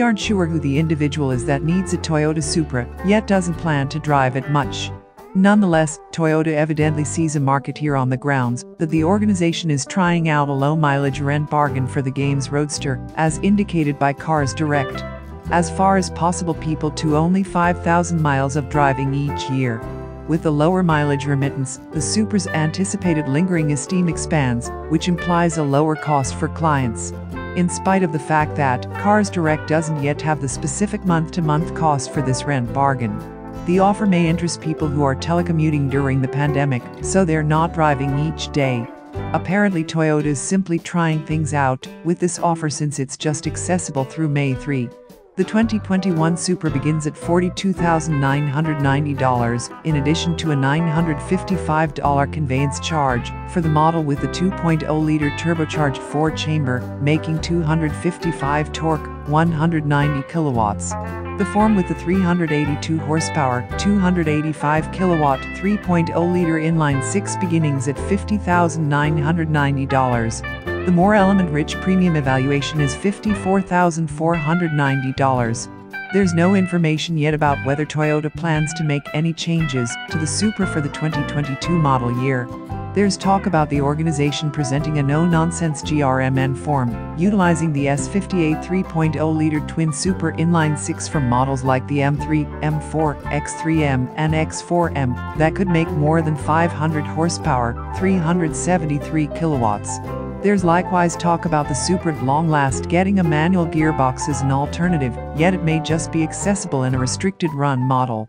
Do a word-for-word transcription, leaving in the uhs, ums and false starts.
we aren't sure who the individual is that needs a Toyota Supra, yet doesn't plan to drive it much. Nonetheless, Toyota evidently sees a market here on the grounds that the organization is trying out a low-mileage rent bargain for the game's roadster, as indicated by Cars Direct. As far as possible, people to only five thousand miles of driving each year. With the lower mileage remittance, the Supra's anticipated lingering esteem expands, which implies a lower cost for clients. In spite of the fact that Cars Direct doesn't yet have the specific month-to-month cost for this rent bargain. The offer may interest people who are telecommuting during the pandemic, so they're not driving each day. Apparently Toyota is simply trying things out with this offer since it's just accessible through May third. The twenty twenty-one Supra begins at forty-two thousand nine hundred ninety dollars, in addition to a nine hundred fifty-five dollar conveyance charge for the model with the two point oh liter turbocharged four-chamber, making two hundred fifty-five torque, one hundred ninety kilowatts. The form with the three hundred eighty-two horsepower, two hundred eighty-five kilowatt, three point oh liter inline-six beginnings at fifty thousand nine hundred ninety dollars. The more element-rich premium evaluation is fifty-four thousand four hundred ninety dollars. There's no information yet about whether Toyota plans to make any changes to the Supra for the twenty twenty-two model year. There's talk about the organization presenting a no-nonsense G R M N form, utilizing the S fifty-eight three point oh liter twin Supra inline-six from models like the M three, M four, X three M, and X four M, that could make more than five hundred horsepower, three hundred seventy-three kilowatts. There's likewise talk about the Supra at long last getting a manual gearbox as an alternative, yet it may just be accessible in a restricted run model.